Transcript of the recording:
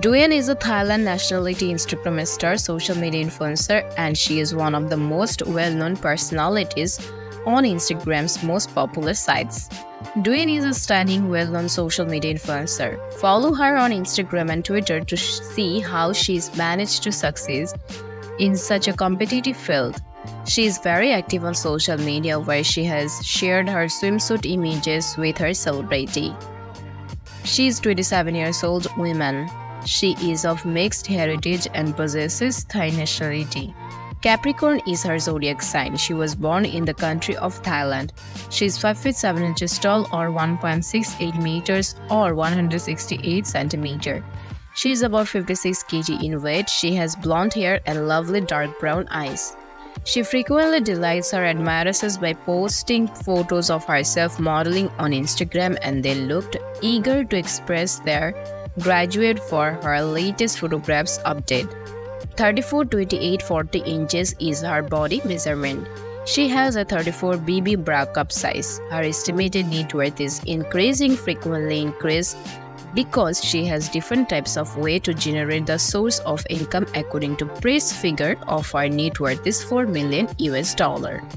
Duen is a Thailand nationality Instagram star, social media influencer, and she is one of the most well-known personalities on Instagram's most popular sites. Duen is a stunning, well-known social media influencer. Follow her on Instagram and Twitter to see how she's managed to succeed in such a competitive field. She is very active on social media, where she has shared her swimsuit images with her celebrity. She is 27 years old woman. She is of mixed heritage and possesses Thai nationality. Capricorn is her zodiac sign. She was born in the country of Thailand. She is 5 feet 7 inches tall, or 1.68 meters, or 168 centimeter. She is about 56 kg in weight. She has blonde hair and lovely dark brown eyes. She frequently delights her admirers by posting photos of herself modeling on Instagram, and they looked eager to express their gratitude for her latest photographs update. 34-28-40 inches is her body measurement. She has a 34 BB bra cup size. Her estimated net worth is frequently increased because she has different types of way to generate the source of income. According to press figure of her net worth is $4 million.